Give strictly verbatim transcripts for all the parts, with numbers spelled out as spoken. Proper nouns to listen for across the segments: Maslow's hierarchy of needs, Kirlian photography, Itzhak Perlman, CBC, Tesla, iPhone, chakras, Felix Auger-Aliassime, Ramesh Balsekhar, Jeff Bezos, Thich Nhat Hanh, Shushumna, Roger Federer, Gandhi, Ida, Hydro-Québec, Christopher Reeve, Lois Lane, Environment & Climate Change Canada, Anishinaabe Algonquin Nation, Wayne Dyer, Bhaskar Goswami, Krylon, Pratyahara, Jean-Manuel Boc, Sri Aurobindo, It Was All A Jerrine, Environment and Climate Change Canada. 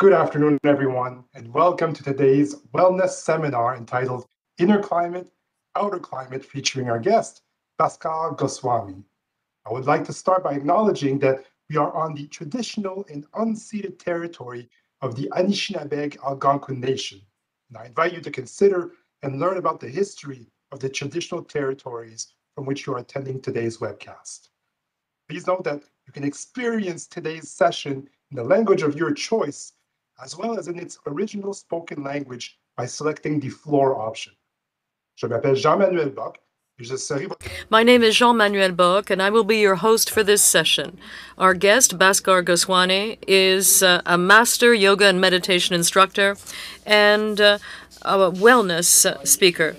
Good afternoon, everyone, and welcome to today's wellness seminar entitled Inner Climate, Outer Climate, featuring our guest, Bhaskar Goswami. I would like to start by acknowledging that we are on the traditional and unceded territory of the Anishinaabe Algonquin Nation, and I invite you to consider and learn about the history of the traditional territories from which you are attending today's webcast. Please note that you can experience today's session in the language of your choice, as well as in its original spoken language by selecting the floor option. Je m'appelle Jean-Manuel Boc. My name is Jean-Manuel Boc, and I will be your host for this session. Our guest, Bhaskar Goswami, is uh, a master yoga and meditation instructor and uh, a wellness uh, speaker.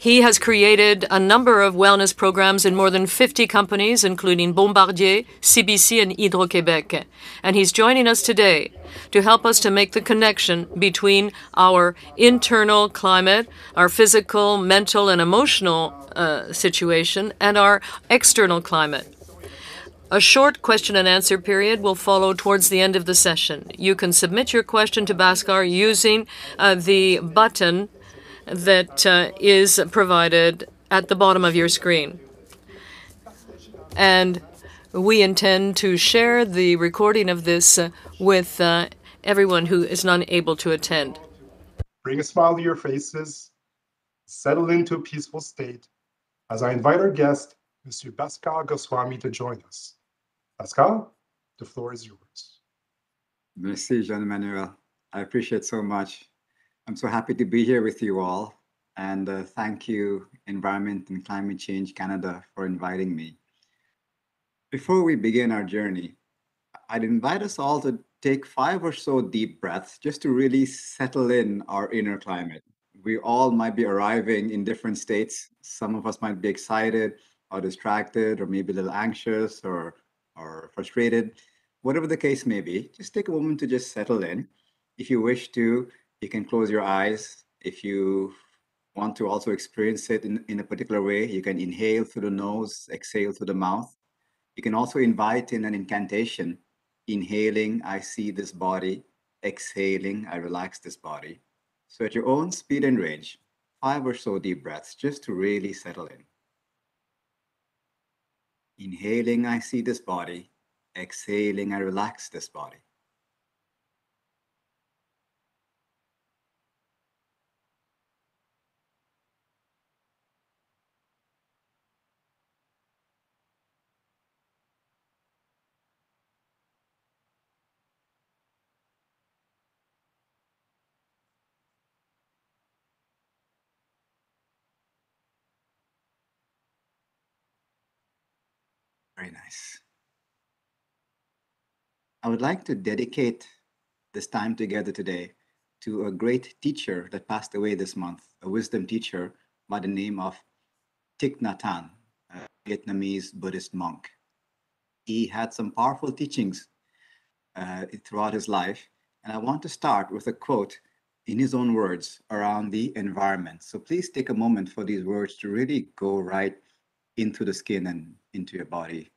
He has created a number of wellness programs in more than fifty companies, including Bombardier, C B C, and Hydro-Québec. And he's joining us today to help us to make the connection between our internal climate, our physical, mental, and emotional uh, situation, and our external climate. A short question and answer period will follow towards the end of the session. You can submit your question to Bhaskar using uh, the button that uh, is provided at the bottom of your screen. And we intend to share the recording of this uh, with uh, everyone who is not able to attend. Bring a smile to your faces, settle into a peaceful state, as I invite our guest, Mister Bhaskar Goswami, to join us. Bhaskar, the floor is yours. Merci, Jean-Manuel. I appreciate so much. I'm so happy to be here with you all, and uh, thank you, Environment and Climate Change Canada, for inviting me. Before we begin our journey, I'd invite us all to take five or so deep breaths just to really settle in our inner climate. We all might be arriving in different states. Some of us might be excited or distracted or maybe a little anxious or, or frustrated. Whatever the case may be, just take a moment to just settle in. If you wish to, you can close your eyes. If you want to also experience it in, in a particular way, you can inhale through the nose, exhale through the mouth. You can also invite in an incantation. Inhaling, I see this body. Exhaling, I relax this body. So at your own speed and range, five or so deep breaths just to really settle in. Inhaling, I see this body. Exhaling, I relax this body. Very nice. I would like to dedicate this time together today to a great teacher that passed away this month, a wisdom teacher by the name of Thich Nhat Hanh, a Vietnamese Buddhist monk. He had some powerful teachings uh, throughout his life, and I want to start with a quote in his own words around the environment. So please take a moment for these words to really go right into the skin and into your body.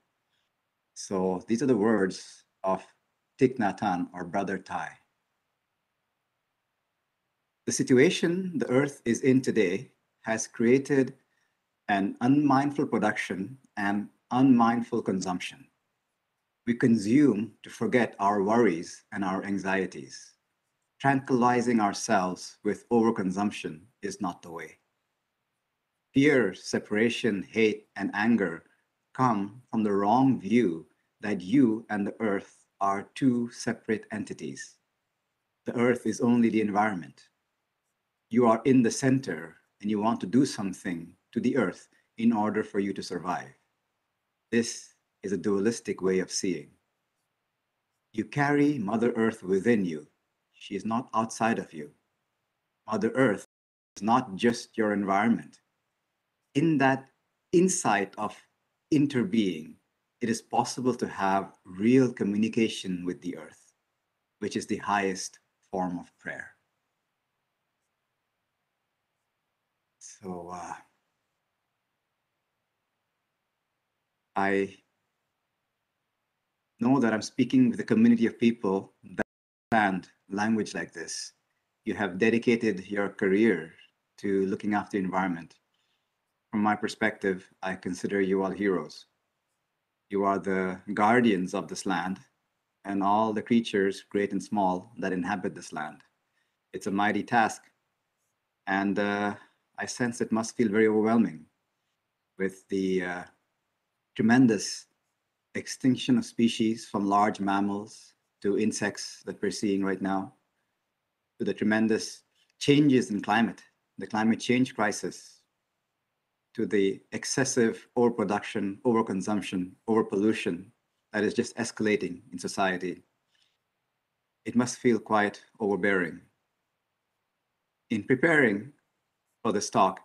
So these are the words of Thich Nhat Hanh, or Brother Thai. The situation the earth is in today has created an unmindful production and unmindful consumption. We consume to forget our worries and our anxieties. Tranquilizing ourselves with overconsumption is not the way. Fear, separation, hate, and anger come from the wrong view that you and the earth are two separate entities. The earth is only the environment. You are in the center and you want to do something to the earth in order for you to survive. This is a dualistic way of seeing. You carry Mother Earth within you. She is not outside of you. Mother Earth is not just your environment. In that insight of interbeing, it is possible to have real communication with the earth, which is the highest form of prayer. So uh, I know that I'm speaking with a community of people that understand language like this. You have dedicated your career to looking after the environment. From my perspective, I consider you all heroes. You are the guardians of this land and all the creatures, great and small, that inhabit this land. It's a mighty task, and uh, I sense it must feel very overwhelming with the uh, tremendous extinction of species, from large mammals to insects that we're seeing right now, to the tremendous changes in climate, the climate change crisis, to the excessive overproduction, overconsumption, overpollution that is just escalating in society. It must feel quite overbearing. In preparing for this talk,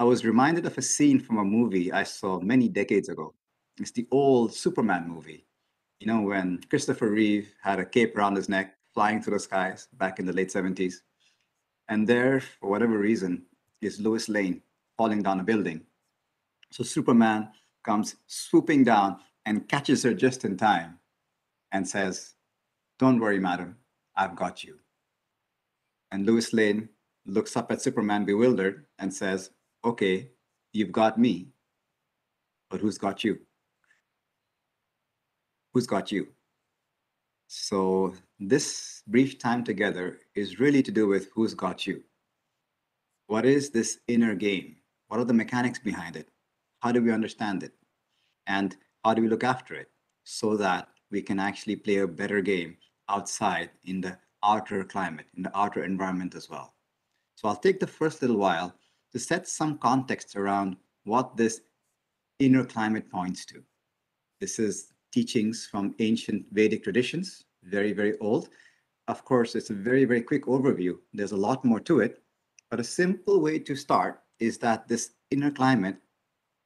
I was reminded of a scene from a movie I saw many decades ago. It's the old Superman movie, you know, when Christopher Reeve had a cape around his neck, flying through the skies back in the late seventies. And there, for whatever reason, is Lois Lane falling down a building. So Superman comes swooping down and catches her just in time and says, "Don't worry, madam, I've got you." And Lois Lane looks up at Superman bewildered and says, "Okay, you've got me, but who's got you? Who's got you?" So this brief time together is really to do with who's got you. What is this inner game? What are the mechanics behind it? How do we understand it? And how do we look after it so that we can actually play a better game outside in the outer climate, in the outer environment as well? So I'll take the first little while to set some context around what this inner climate points to. This is teachings from ancient Vedic traditions, very, very old. Of course, it's a very, very quick overview. There's a lot more to it, but a simple way to start is that this inner climate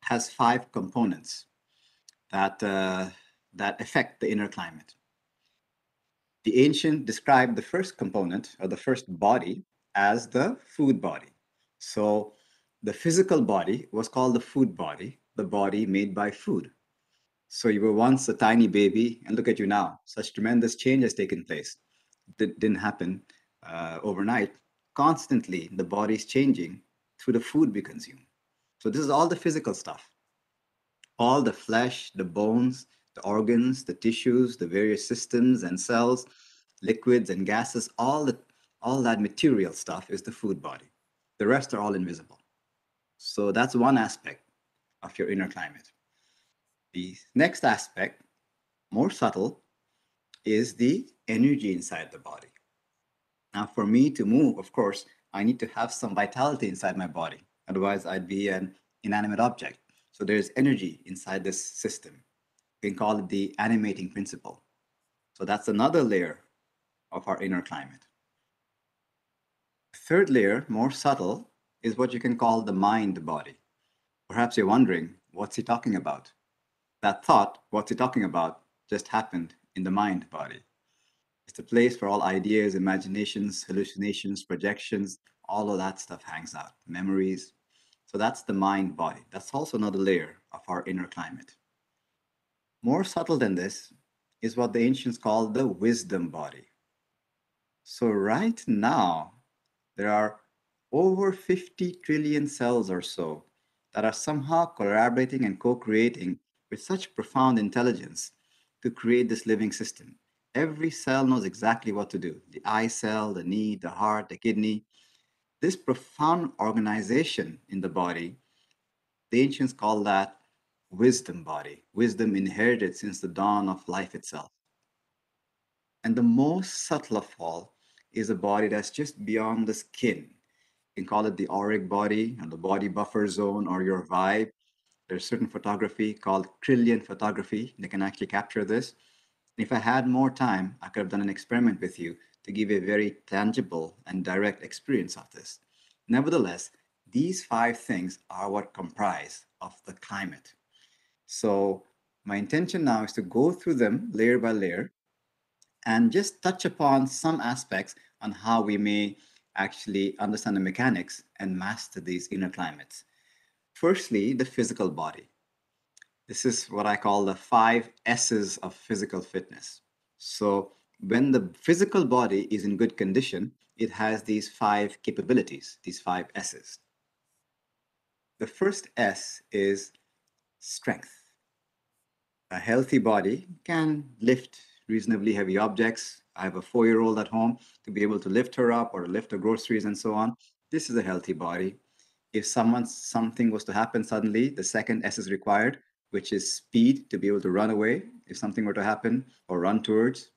has five components that, uh, that affect the inner climate. The ancient described the first component, or the first body, as the food body. So the physical body was called the food body, the body made by food. So you were once a tiny baby, and look at you now. Such tremendous change has taken place. That didn't happen uh, overnight. Constantly, the body is changing through the food we consume. So this is all the physical stuff. All the flesh, the bones, the organs, the tissues, the various systems and cells, liquids and gases, all, the, all that material stuff is the food body. The rest are all invisible. So that's one aspect of your inner climate. The next aspect, more subtle, is the energy inside the body. Now, for me to move, of course, I need to have some vitality inside my body. Otherwise, I'd be an inanimate object. So there's energy inside this system. We can call it the animating principle. So that's another layer of our inner climate. The third layer, more subtle, is what you can call the mind body. Perhaps you're wondering, what's he talking about? That thought, what's he talking about, just happened in the mind body. It's the place where all ideas, imaginations, hallucinations, projections, all of that stuff hangs out, memories. So that's the mind body. That's also another layer of our inner climate. More subtle than this is what the ancients called the wisdom body. So right now, there are over fifty trillion cells or so that are somehow collaborating and co-creating with such profound intelligence to create this living system. Every cell knows exactly what to do. The eye cell, the knee, the heart, the kidney. This profound organization in the body, the ancients call that wisdom body, wisdom inherited since the dawn of life itself. And the most subtle of all is a body that's just beyond the skin. You can call it the auric body, and the body buffer zone, or your vibe. There's certain photography called Kirlian photography that can actually capture this. And if I had more time, I could have done an experiment with you to give a very tangible and direct experience of this. Nevertheless, these five things are what comprise of the climate. So my intention now is to go through them layer by layer and just touch upon some aspects on how we may actually understand the mechanics and master these inner climates. Firstly, the physical body. This is what I call the five S's of physical fitness. So when the physical body is in good condition, it has these five capabilities, these five S's. The first S is strength. A healthy body can lift reasonably heavy objects. I have a four-year-old at home. To be able to lift her up or lift her groceries and so on, this is a healthy body. If someone, something was to happen suddenly, the second S is required, which is speed, to be able to run away if something were to happen or run towards.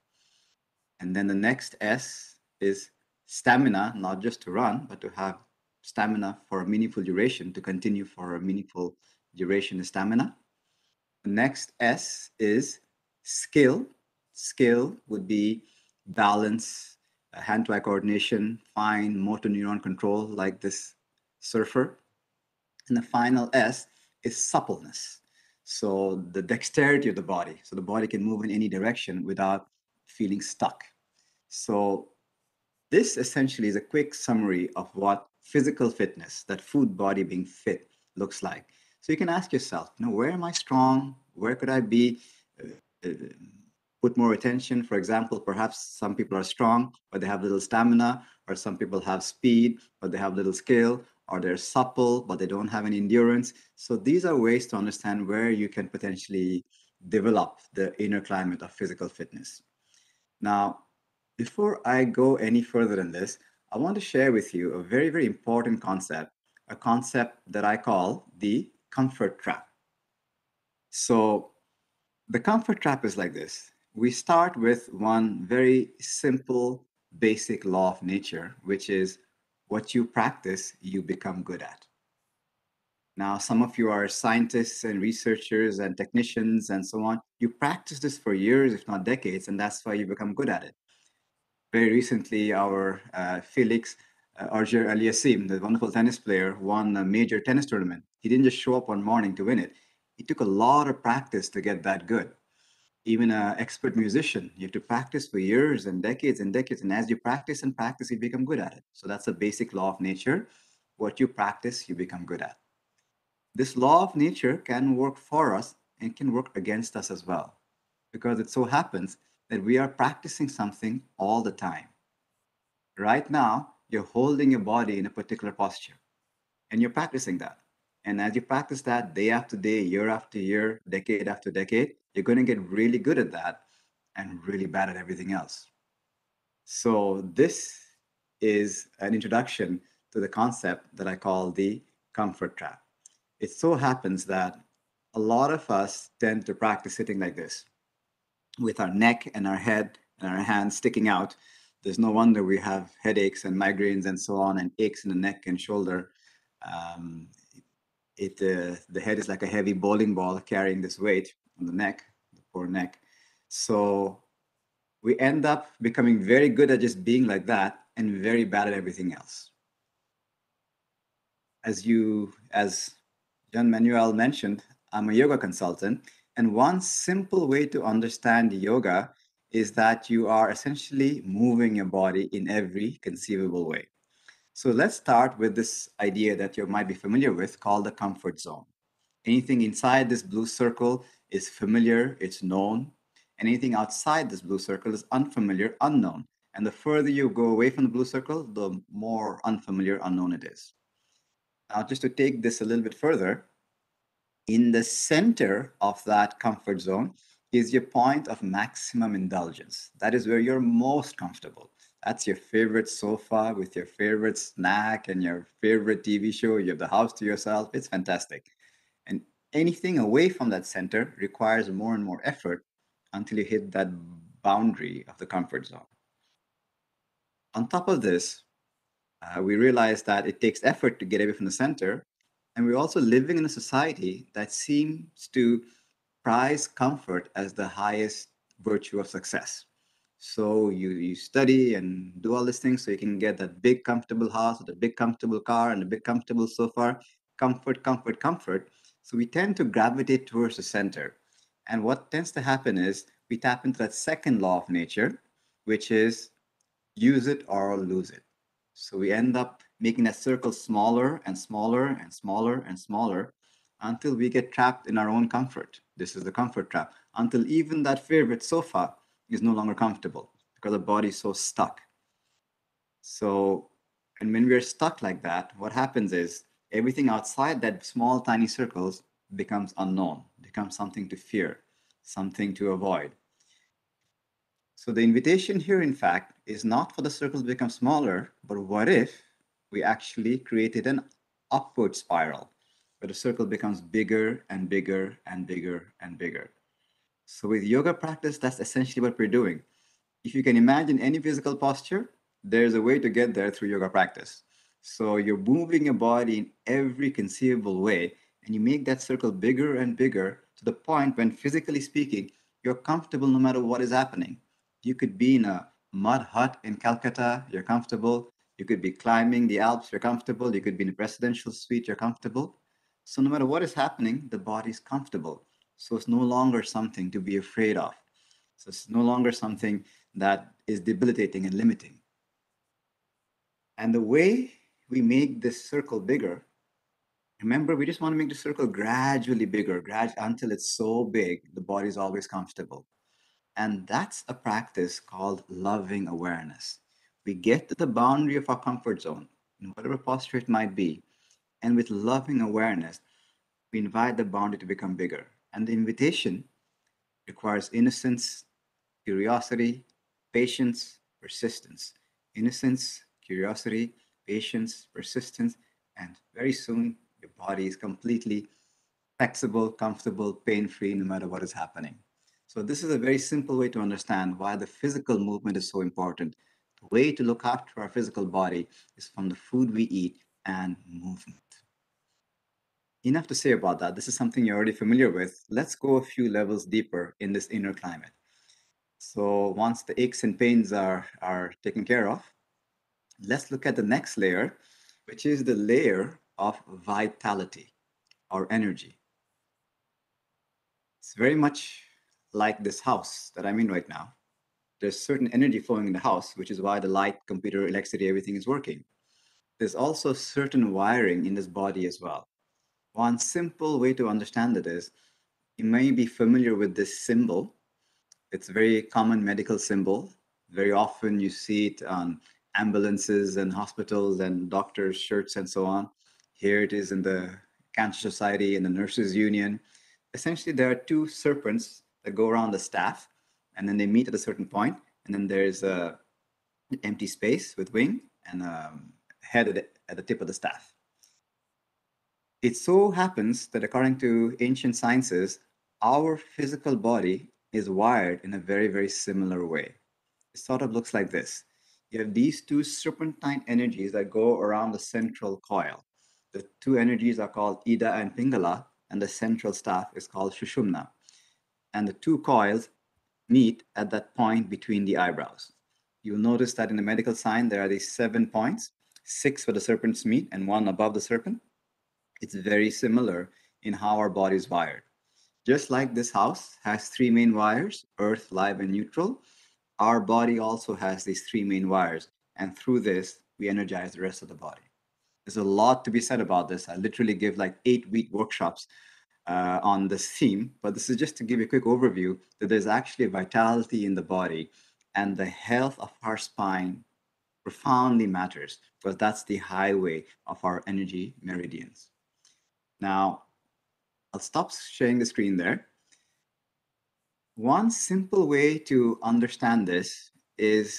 And then the next S is stamina, not just to run, but to have stamina for a meaningful duration, to continue for a meaningful duration of stamina. The next S is skill. Skill would be balance, hand-to-eye coordination, fine motor neuron control like this surfer. And the final S is suppleness. So the dexterity of the body. So the body can move in any direction without feeling stuck. So this essentially is a quick summary of what physical fitness, that food body being fit, looks like. So you can ask yourself, you know, where am I strong? Where could I be? Uh, uh, put more attention. For example, perhaps some people are strong, but they have little stamina, or some people have speed, but they have little skill, or they're supple, but they don't have any endurance. So these are ways to understand where you can potentially develop the inner climate of physical fitness. Now, before I go any further in this, I want to share with you a very, very important concept, a concept that I call the comfort trap. So the comfort trap is like this. We start with one very simple, basic law of nature, which is what you practice, you become good at. Now, some of you are scientists and researchers and technicians and so on. You practice this for years, if not decades, and that's why you become good at it. Very recently, our uh, Felix uh, Auger-Aliassime, the wonderful tennis player, won a major tennis tournament. He didn't just show up one morning to win it. It took a lot of practice to get that good. Even an expert musician, you have to practice for years and decades and decades. And as you practice and practice, you become good at it. So that's a basic law of nature. What you practice, you become good at. This law of nature can work for us and can work against us as well, because it so happens that we are practicing something all the time. Right now, you're holding your body in a particular posture and you're practicing that. And as you practice that day after day, year after year, decade after decade, you're going to get really good at that and really bad at everything else. So this is an introduction to the concept that I call the comfort trap. It so happens that a lot of us tend to practice sitting like this, with our neck and our head and our hands sticking out. There's no wonder we have headaches and migraines and so on, and aches in the neck and shoulder. Um, it, uh, the head is like a heavy bowling ball carrying this weight on the neck, the poor neck. So we end up becoming very good at just being like that and very bad at everything else. As you, as Jean-Manuel mentioned, I'm a yoga consultant. And one simple way to understand yoga is that you are essentially moving your body in every conceivable way. So let's start with this idea that you might be familiar with called the comfort zone. Anything inside this blue circle is familiar, it's known. Anything outside this blue circle is unfamiliar, unknown. And the further you go away from the blue circle, the more unfamiliar, unknown it is. Now, just to take this a little bit further, in the center of that comfort zone is your point of maximum indulgence. That is where you're most comfortable. That's your favorite sofa with your favorite snack and your favorite T V show. You have the house to yourself. It's fantastic. And anything away from that center requires more and more effort until you hit that boundary of the comfort zone. On top of this, uh, we realize that it takes effort to get away from the center. And we're also living in a society that seems to prize comfort as the highest virtue of success. So you, you study and do all these things so you can get that big comfortable house, or the big comfortable car, and the big comfortable sofa. Comfort, comfort, comfort. So we tend to gravitate towards the center. And what tends to happen is we tap into that second law of nature, which is use it or lose it. So we end up making that circle smaller and smaller and smaller and smaller until we get trapped in our own comfort. This is the comfort trap. Until even that favorite sofa is no longer comfortable because the body is so stuck. So, and when we're stuck like that, what happens is everything outside that small, tiny circles becomes unknown, becomes something to fear, something to avoid. So the invitation here, in fact, is not for the circles to become smaller, but what if we actually created an upward spiral where the circle becomes bigger and bigger and bigger and bigger. So with yoga practice, that's essentially what we're doing. If you can imagine any physical posture, there's a way to get there through yoga practice. So you're moving your body in every conceivable way, and you make that circle bigger and bigger to the point when, physically speaking, you're comfortable no matter what is happening. You could be in a mud hut in Calcutta, you're comfortable. You could be climbing the Alps, you're comfortable. You could be in a presidential suite, you're comfortable. So no matter what is happening, the body's comfortable. So it's no longer something to be afraid of. So it's no longer something that is debilitating and limiting. And the way we make this circle bigger, remember, we just want to make the circle gradually bigger, grad- until it's so big, the body's always comfortable. And that's a practice called loving awareness. We get to the boundary of our comfort zone, in whatever posture it might be. And with loving awareness, we invite the boundary to become bigger. And the invitation requires innocence, curiosity, patience, persistence. Innocence, curiosity, patience, persistence, and very soon your body is completely flexible, comfortable, pain-free, no matter what is happening. So this is a very simple way to understand why the physical movement is so important. The way to look after our physical body is from the food we eat and movement. Enough to say about that. This is something you're already familiar with. Let's go a few levels deeper in this inner climate. So once the aches and pains are, are taken care of, let's look at the next layer, which is the layer of vitality or energy. It's very much like this house that I'm in right now. There's certain energy flowing in the house, which is why the light, computer, electricity, everything is working. There's also certain wiring in this body as well. One simple way to understand it is, you may be familiar with this symbol. It's a very common medical symbol. Very often you see it on ambulances and hospitals and doctors' shirts and so on. Here it is in the Cancer Society and the Nurses Union. Essentially, there are two serpents that go around the staff, and then they meet at a certain point, and then there's a empty space with wing and a head at the, at the tip of the staff. It so happens that according to ancient sciences, our physical body is wired in a very, very similar way. It sort of looks like this. You have these two serpentine energies that go around the central coil. The two energies are called Ida and Pingala, and the central staff is called Shushumna. And the two coils meet at that point between the eyebrows. You'll notice that in the medical sign, there are these seven points, six where the serpents meet and one above the serpent. It's very similar in how our body is wired. Just like this house has three main wires, earth, live, and neutral, our body also has these three main wires. And through this, we energize the rest of the body. There's a lot to be said about this. I literally give like eight-week workshops Uh, on this theme, but this is just to give a quick overview that there's actually a vitality in the body, and the health of our spine profoundly matters because that's the highway of our energy meridians. Now, I'll stop sharing the screen there. One simple way to understand this is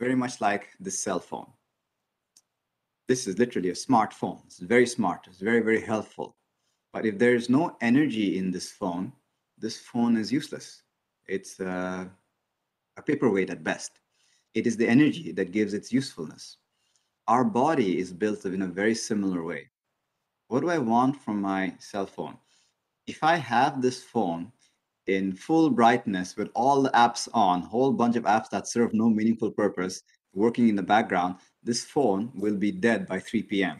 very much like the cell phone. This is literally a smartphone. It's very smart. It's very, very helpful. But if there is no energy in this phone, this phone is useless. It's uh, a paperweight at best. It is the energy that gives its usefulness. Our body is built in a very similar way. What do I want from my cell phone? If I have this phone in full brightness with all the apps on, whole bunch of apps that serve no meaningful purpose, working in the background, this phone will be dead by three p m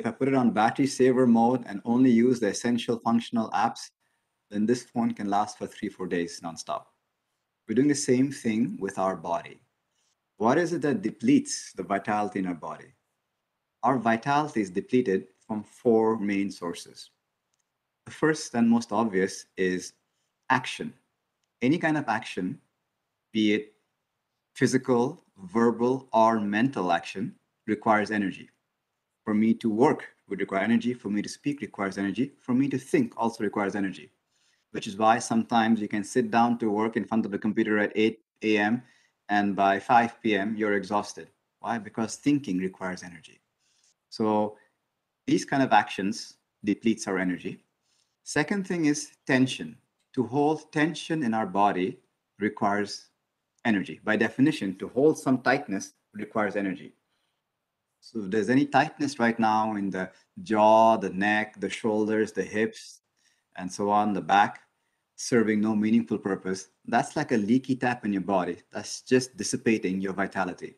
If I put it on battery saver mode and only use the essential functional apps, then this phone can last for three, four days nonstop. We're doing the same thing with our body. What is it that depletes the vitality in our body? Our vitality is depleted from four main sources. The first and most obvious is action. Any kind of action, be it physical, verbal, or mental action, requires energy. For me to work would require energy. For me to speak requires energy. For me to think also requires energy, which is why sometimes you can sit down to work in front of the computer at eight a m and by five p m you're exhausted. Why? Because thinking requires energy. So these kind of actions depletes our energy. Second thing is tension. To hold tension in our body requires energy. By definition, to hold some tightness requires energy. So if there's any tightness right now in the jaw, the neck, the shoulders, the hips, and so on, the back, serving no meaningful purpose, that's like a leaky tap in your body. That's just dissipating your vitality,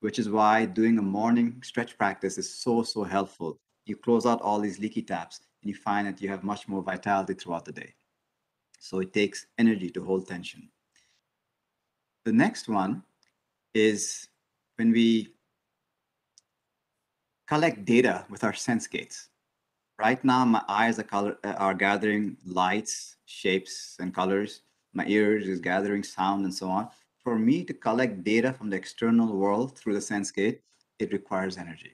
which is why doing a morning stretch practice is so, so helpful. You close out all these leaky taps, and you find that you have much more vitality throughout the day. So it takes energy to hold tension. The next one is when we collect data with our sense gates. Right now, my eyes are, color, are gathering lights, shapes, and colors. My ears is gathering sound and so on. For me to collect data from the external world through the sense gate, it requires energy.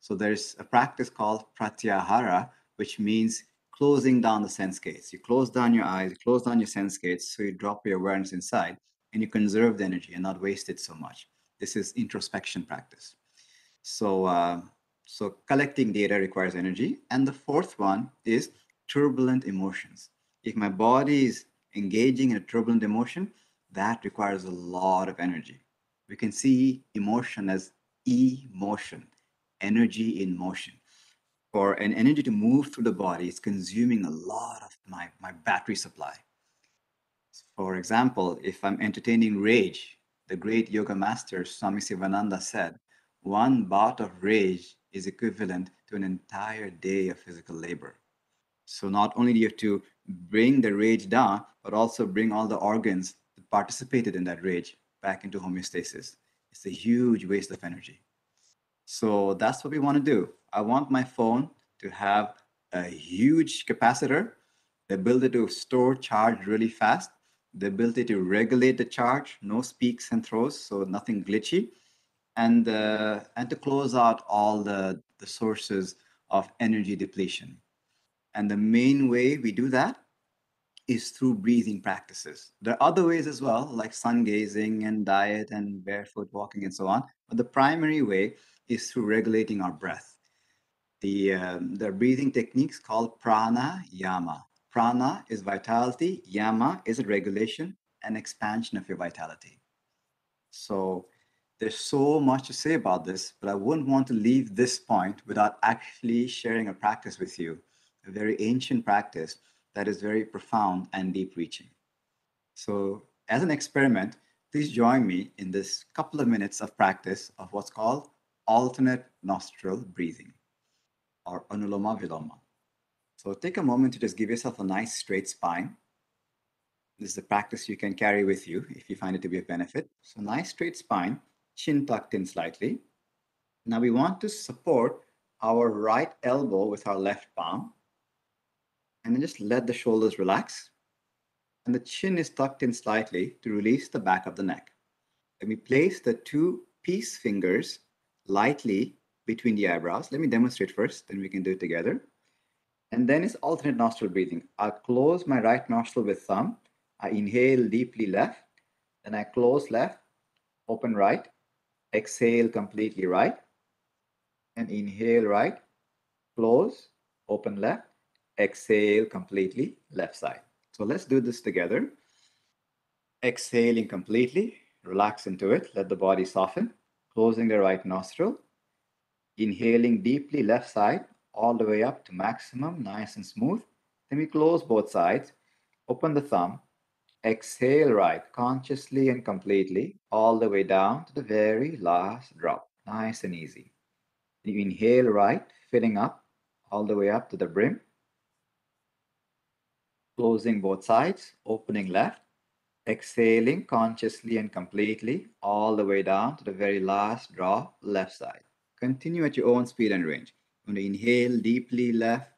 So there's a practice called Pratyahara, which means closing down the sense gates. You close down your eyes, you close down your sense gates, so you drop your awareness inside and you conserve the energy and not waste it so much. This is introspection practice. So, uh, so collecting data requires energy. And the fourth one is turbulent emotions. If my body is engaging in a turbulent emotion, that requires a lot of energy. We can see emotion as e-motion, energy in motion. For an energy to move through the body, it's consuming a lot of my, my battery supply. For example, if I'm entertaining rage, the great yoga master Swami Sivananda said, one bout of rage is equivalent to an entire day of physical labor. So not only do you have to bring the rage down, but also bring all the organs that participated in that rage back into homeostasis. It's a huge waste of energy. So that's what we want to do. I want my phone to have a huge capacitor, the ability to store charge really fast, the ability to regulate the charge, no peaks and troughs, so nothing glitchy, and, uh, and to close out all the, the sources of energy depletion. And the main way we do that is through breathing practices. There are other ways as well, like sun gazing and diet and barefoot walking and so on, but the primary way is through regulating our breath. The, um, the breathing techniques called prana yama. Prana is vitality, yama is a regulation and expansion of your vitality. So there's so much to say about this, but I wouldn't want to leave this point without actually sharing a practice with you, a very ancient practice that is very profound and deep-reaching. So as an experiment, please join me in this couple of minutes of practice of what's called alternate nostril breathing, or anuloma viloma. So take a moment to just give yourself a nice straight spine. This is a practice you can carry with you if you find it to be of benefit. So nice straight spine, chin tucked in slightly. Now we want to support our right elbow with our left palm, and then just let the shoulders relax. And the chin is tucked in slightly to release the back of the neck. Let me place the two peace fingers lightly between the eyebrows. Let me demonstrate first, then we can do it together. And then it's alternate nostril breathing. I'll close my right nostril with thumb. I inhale deeply left, then I close left, open right, exhale completely right, and inhale right, close, open left, exhale completely left side. So let's do this together. Exhaling completely, relax into it, let the body soften, closing the right nostril, inhaling deeply left side, all the way up to maximum, nice and smooth. Then we close both sides, open the thumb, exhale right, consciously and completely, all the way down to the very last drop, nice and easy. You inhale right, filling up, all the way up to the brim, closing both sides, opening left, exhaling consciously and completely, all the way down to the very last drop, left side. Continue at your own speed and range. Inhale deeply left,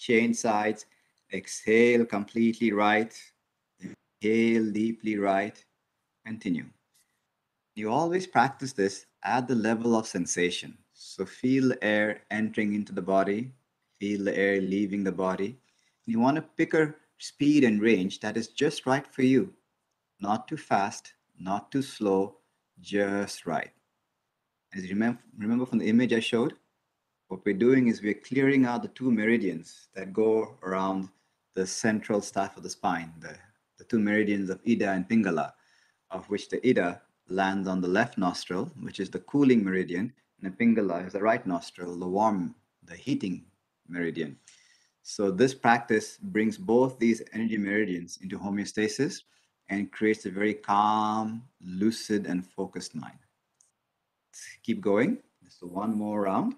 change sides, exhale completely right, inhale deeply right, continue. You always practice this at the level of sensation. So feel the air entering into the body, feel the air leaving the body. You want to pick a speed and range that is just right for you. Not too fast, not too slow, just right. As you remember, remember from the image I showed, what we're doing is we're clearing out the two meridians that go around the central staff of the spine, the, the two meridians of Ida and Pingala, of which the Ida lands on the left nostril, which is the cooling meridian, and the Pingala is the right nostril, the warm, the heating meridian. So this practice brings both these energy meridians into homeostasis and creates a very calm, lucid, and focused mind. Let's keep going. So one more round.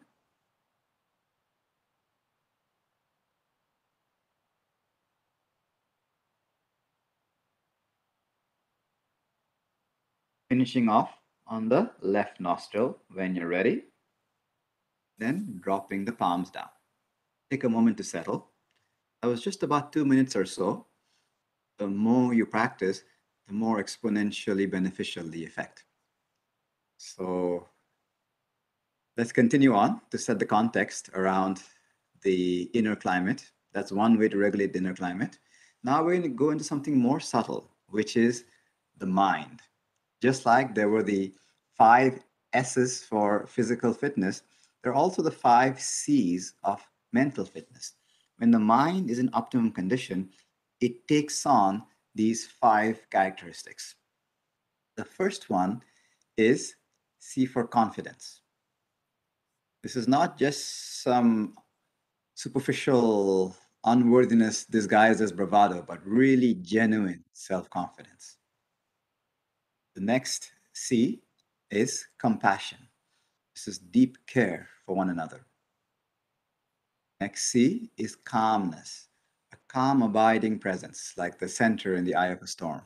Finishing off on the left nostril when you're ready, then dropping the palms down. Take a moment to settle. That was just about two minutes or so. The more you practice, the more exponentially beneficial the effect. So let's continue on to set the context around the inner climate. That's one way to regulate the inner climate. Now we're going to go into something more subtle, which is the mind. Just like there were the five S's for physical fitness, there are also the five C's of mental fitness. When the mind is in optimum condition, it takes on these five characteristics. The first one is C for confidence. This is not just some superficial unworthiness disguised as bravado, but really genuine self-confidence. The next C is compassion. This is deep care for one another. Next C is calmness, a calm abiding presence, like the center in the eye of a storm.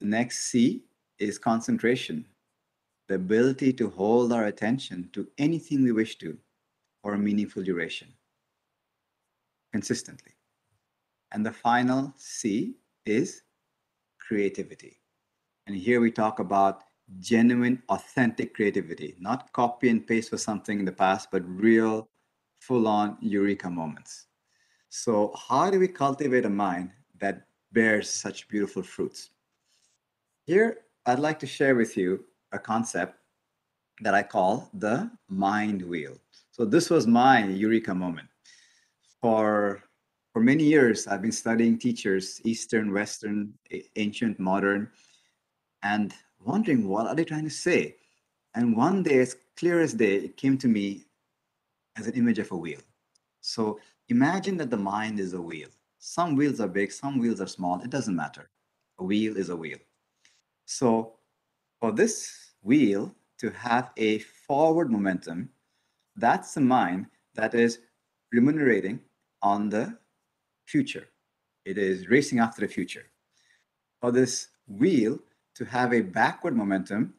The next C is concentration, the ability to hold our attention to anything we wish to for a meaningful duration, consistently. And the final C is creativity. And here we talk about genuine, authentic creativity, not copy and paste for something in the past, but real, full-on eureka moments. So how do we cultivate a mind that bears such beautiful fruits? Here, I'd like to share with you a concept that I call the mind wheel. So this was my eureka moment. For, for many years, I've been studying teachers, Eastern, Western, ancient, modern, and wondering what are they trying to say. And one day, as clear as day, it came to me as an image of a wheel. So imagine that the mind is a wheel. Some wheels are big, some wheels are small, it doesn't matter. A wheel is a wheel. So for this wheel to have a forward momentum, that's the mind that is remunerating on the future. It is racing after the future. For this wheel to have a backward momentum,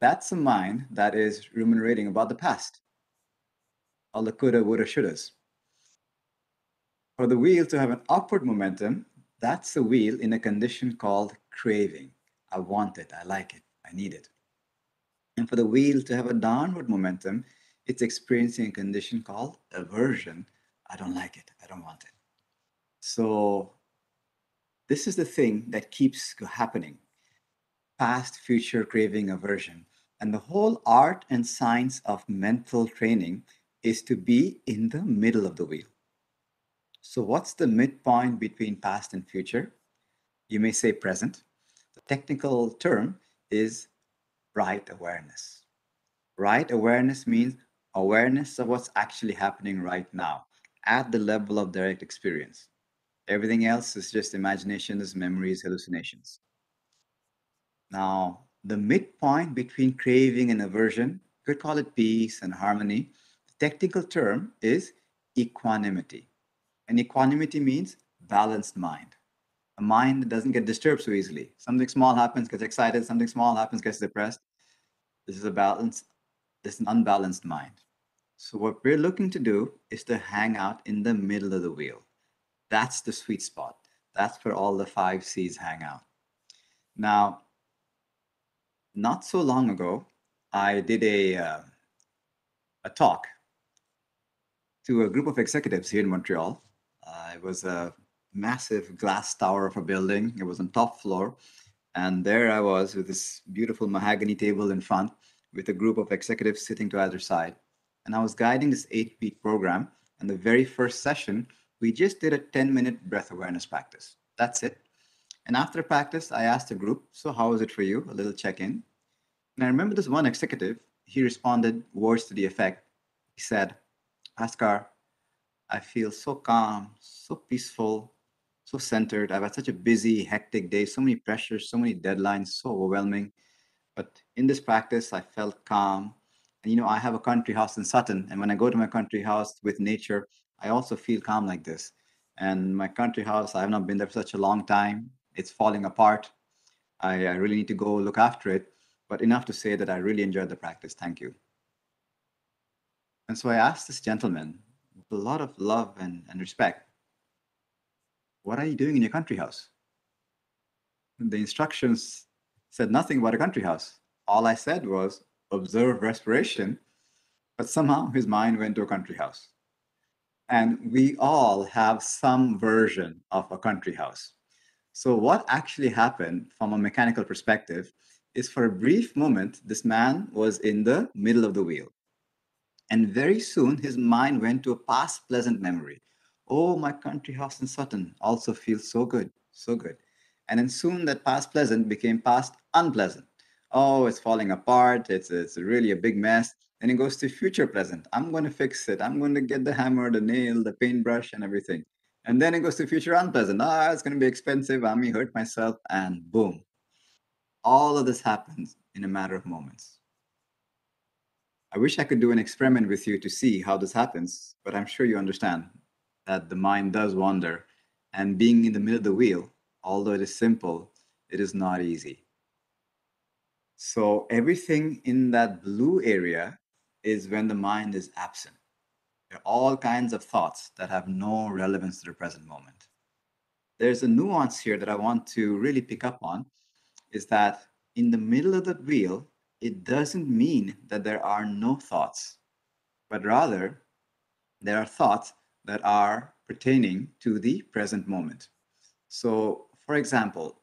that's a mind that is ruminating about the past. All the coulda, woulda, shouldas. For the wheel to have an upward momentum, that's the wheel in a condition called craving. I want it, I like it, I need it. And for the wheel to have a downward momentum, it's experiencing a condition called aversion. I don't like it, I don't want it. So this is the thing that keeps happening. Past, future, craving, aversion. And the whole art and science of mental training is to be in the middle of the wheel. So what's the midpoint between past and future? You may say present. The technical term is right awareness. Right awareness means awareness of what's actually happening right now at the level of direct experience. Everything else is just imaginations, memories, hallucinations. Now, the midpoint between craving and aversion, you could call it peace and harmony. The technical term is equanimity. And equanimity means balanced mind. A mind that doesn't get disturbed so easily. Something small happens, gets excited. Something small happens, gets depressed. This is a balance. This is an unbalanced mind. So what we're looking to do is to hang out in the middle of the wheel. That's the sweet spot. That's where all the five C's hang out. Now, not so long ago, I did a, uh, a talk to a group of executives here in Montreal. Uh, it was a massive glass tower of a building. It was on top floor. And there I was with this beautiful mahogany table in front with a group of executives sitting to either side. And I was guiding this eight-week program. And the very first session, we just did a ten-minute breath awareness practice. That's it. And after practice, I asked the group, so how is it for you? A little check-in. And I remember this one executive, he responded words to the effect. He said, Bhaskar, I feel so calm, so peaceful, so centered. I've had such a busy, hectic day, so many pressures, so many deadlines, so overwhelming. But in this practice, I felt calm. And, you know, I have a country house in Sutton. And when I go to my country house with nature, I also feel calm like this. And my country house, I have not been there for such a long time. It's falling apart. I, I really need to go look after it. But enough to say that I really enjoyed the practice. Thank you. And so I asked this gentleman with a lot of love and, and respect, what are you doing in your country house? And the instructions said nothing about a country house. All I said was observe respiration, but somehow his mind went to a country house. And we all have some version of a country house. So what actually happened from a mechanical perspective is for a brief moment, this man was in the middle of the wheel. And very soon, his mind went to a past pleasant memory. Oh, my country house in Sutton also feels so good, so good. And then soon that past pleasant became past unpleasant. Oh, it's falling apart. It's, it's really a big mess. And it goes to future pleasant. I'm going to fix it. I'm going to get the hammer, the nail, the paintbrush, and everything. And then it goes to future unpleasant. Ah, it's going to be expensive. I may hurt myself. And boom. All of this happens in a matter of moments. I wish I could do an experiment with you to see how this happens, but I'm sure you understand that the mind does wander. And being in the middle of the wheel, although it is simple, it is not easy. So everything in that blue area is when the mind is absent. There are all kinds of thoughts that have no relevance to the present moment. There's a nuance here that I want to really pick up on, is that in the middle of the wheel, it doesn't mean that there are no thoughts, but rather there are thoughts that are pertaining to the present moment. So, for example,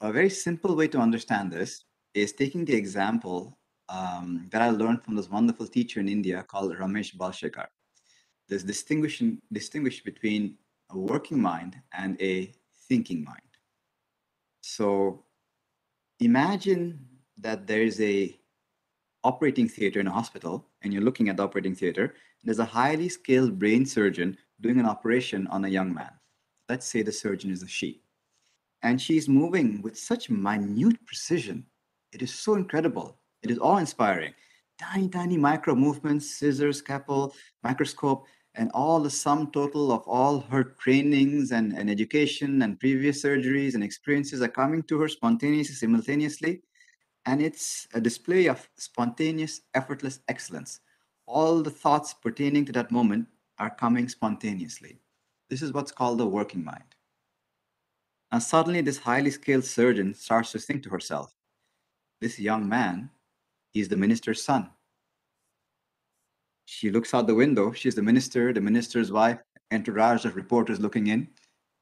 a very simple way to understand this is taking the example um, that I learned from this wonderful teacher in India called Ramesh Balsekhar. This distinguishing distinguish between a working mind and a thinking mind. So imagine that there is a operating theater in a hospital, and you're looking at the operating theater. There's a highly skilled brain surgeon doing an operation on a young man. Let's say the surgeon is a she. And she's moving with such minute precision. It is so incredible. It is awe-inspiring. Tiny, tiny micro movements, scissors, scalpel, microscope, and all the sum total of all her trainings and, and education and previous surgeries and experiences are coming to her spontaneously, simultaneously. And it's a display of spontaneous, effortless excellence. All the thoughts pertaining to that moment are coming spontaneously. This is what's called the working mind. Now, suddenly, this highly skilled surgeon starts to think to herself, this young man is the minister's son. She looks out the window. She's the minister, the minister's wife, entourage of reporters looking in.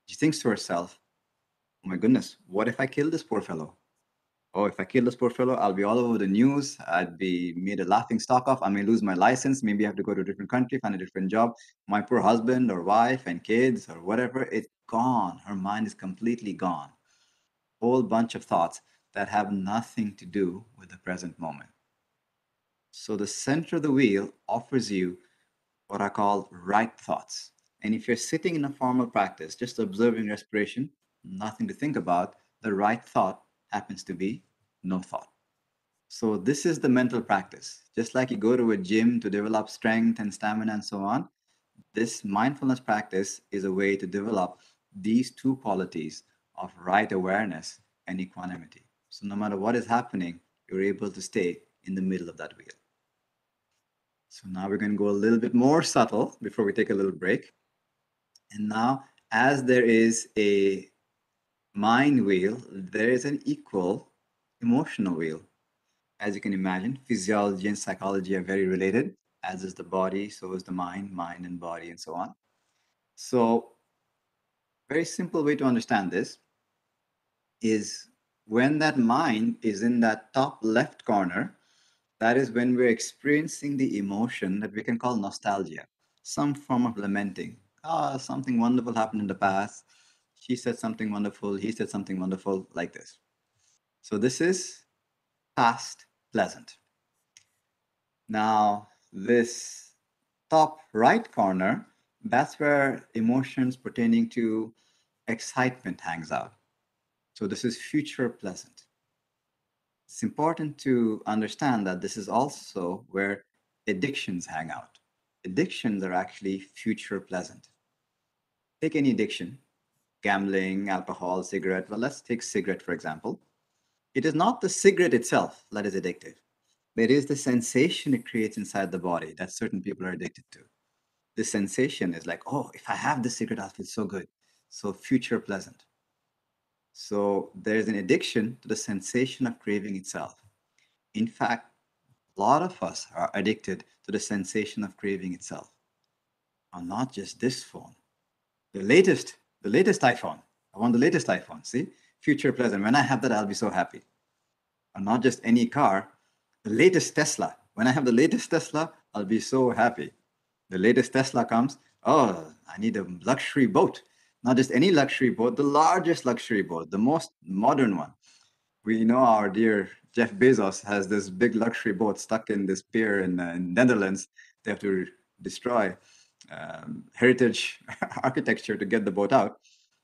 She thinks to herself, oh my goodness, what if I kill this poor fellow? Oh, if I kill this poor fellow, I'll be all over the news. I'd be made a laughing stock of. I may lose my license. Maybe I have to go to a different country, find a different job. My poor husband or wife and kids or whatever, it's gone. Her mind is completely gone. Whole bunch of thoughts that have nothing to do with the present moment. So the center of the wheel offers you what I call right thoughts. And if you're sitting in a formal practice, just observing respiration, nothing to think about, the right thought happens to be no thought. So this is the mental practice. Just like you go to a gym to develop strength and stamina and so on, this mindfulness practice is a way to develop these two qualities of right awareness and equanimity. So no matter what is happening, you're able to stay in the middle of that wheel. So now we're going to go a little bit more subtle before we take a little break. And now, as there is a mind wheel, there is an equal emotional wheel. As you can imagine, physiology and psychology are very related, as is the body, so is the mind, mind and body, and so on. So very simple way to understand this is when that mind is in that top left corner, that is when we're experiencing the emotion that we can call nostalgia, some form of lamenting. Ah, something wonderful happened in the past. She said something wonderful. He said something wonderful, like this. So this is past pleasant. Now, this top right corner, that's where emotions pertaining to excitement hangs out. So this is future pleasant. It's important to understand that this is also where addictions hang out. Addictions are actually future pleasant. Take any addiction, gambling, alcohol, cigarette. Well, let's take cigarette, for example. It is not the cigarette itself that is addictive. It is the sensation it creates inside the body that certain people are addicted to. The sensation is like, oh, if I have this cigarette, I'll feel so good. So future pleasant. So there's an addiction to the sensation of craving itself. In fact, a lot of us are addicted to the sensation of craving itself. And not just this phone. The latest, the latest iPhone. I want the latest iPhone, see? Future pleasant. When I have that, I'll be so happy. And not just any car. The latest Tesla. When I have the latest Tesla, I'll be so happy. The latest Tesla comes, oh, I need a luxury boat. Not just any luxury boat, the largest luxury boat, the most modern one. We know our dear Jeff Bezos has this big luxury boat stuck in this pier in the uh, Netherlands. They have to destroy um, heritage architecture to get the boat out.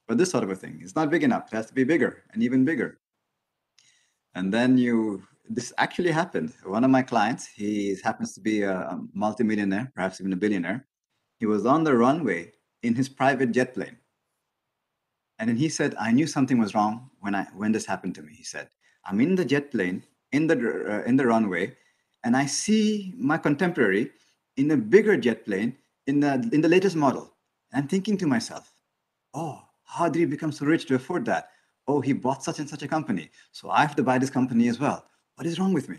But this sort of a thing, it's not big enough. It has to be bigger and even bigger. And then you... This actually happened. One of my clients, he happens to be a multimillionaire, perhaps even a billionaire. He was on the runway in his private jet plane. And then he said, I knew something was wrong when I when this happened to me. He said, I'm in the jet plane, in the, uh, in the runway, and I see my contemporary in a bigger jet plane, in the, in the latest model. And I'm thinking to myself, oh, how did he become so rich to afford that? Oh, he bought such and such a company. So I have to buy this company as well. What is wrong with me?